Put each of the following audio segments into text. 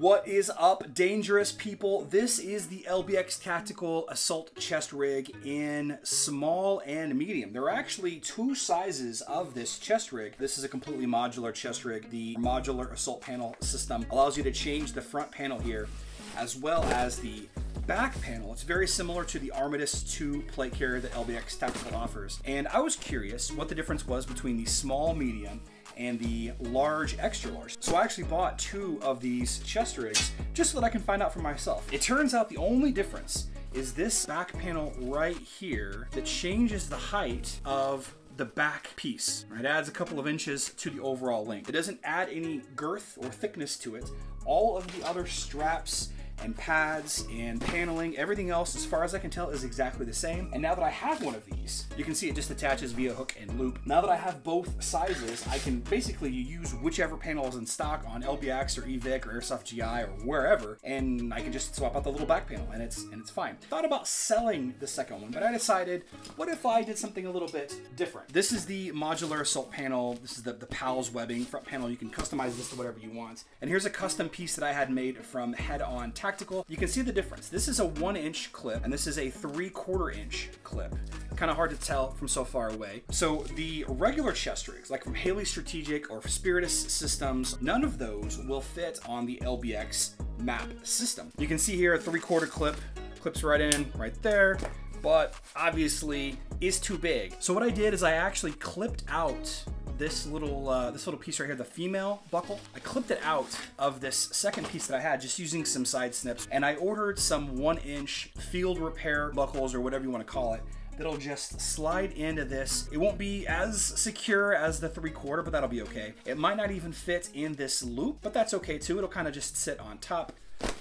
What is up, dangerous people? This is the LBX Tactical Assault Chest Rig in small and medium. There are actually two sizes of this chest rig. This is a completely modular chest rig. The modular assault panel system allows you to change the front panel here as well as the back panel. It's very similar to the Armadus 2 plate carrier that LBX Tactical offers. And I was curious what the difference was between the small, medium, and the large, extra large. So I actually bought two of these chest rigs just so that I can find out for myself. It turns out the only difference is this back panel right here that changes the height of the back piece. It adds a couple of inches to the overall length. It doesn't add any girth or thickness to it. All of the other straps and pads and paneling, everything else, as far as I can tell, is exactly the same. And now that I have one of these, you can see it just attaches via hook and loop. Now that I have both sizes, I can basically use whichever panel is in stock on LBX or EVIC or Airsoft GI or wherever, and I can just swap out the little back panel and it's fine. Thought about selling the second one, but I decided, what if I did something a little bit different? This is the modular assault panel. This is the PALS webbing front panel. You can customize this to whatever you want. And here's a custom piece that I had made from HeadOn Tactical. You can see the difference. This is a 1-inch clip and this is a 3/4-inch clip. Kind of hard to tell from so far away. So the regular chest rigs, like from Haley Strategic or Spiritus Systems, none of those will fit on the LBX map system. You can see here a 3/4 clip, clips right in, right there, but obviously is too big. So what I did is I actually clipped out this little piece right here, the female buckle. I clipped it out of this second piece that I had just using some side snips, and I ordered some 1-inch field repair buckles or whatever you want to call it. That'll just slide into this. It won't be as secure as the 3/4, but that'll be okay. It might not even fit in this loop, but that's okay too. It'll kind of just sit on top.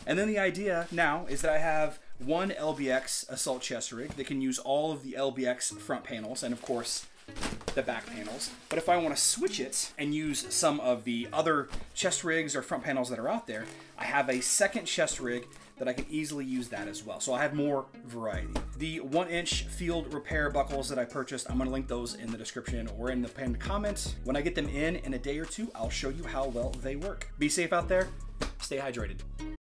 And then the idea now is that I have one LBX assault chest rig that can use all of the LBX front panels and of course the back panels. But if I want to switch it and use some of the other chest rigs or front panels that are out there, I have a second chest rig that I can easily use that as well. So I have more variety. The 1-inch field repair buckles that I purchased, I'm gonna link those in the description or in the pinned comments. When I get them in a day or two, I'll show you how well they work. Be safe out there, stay hydrated.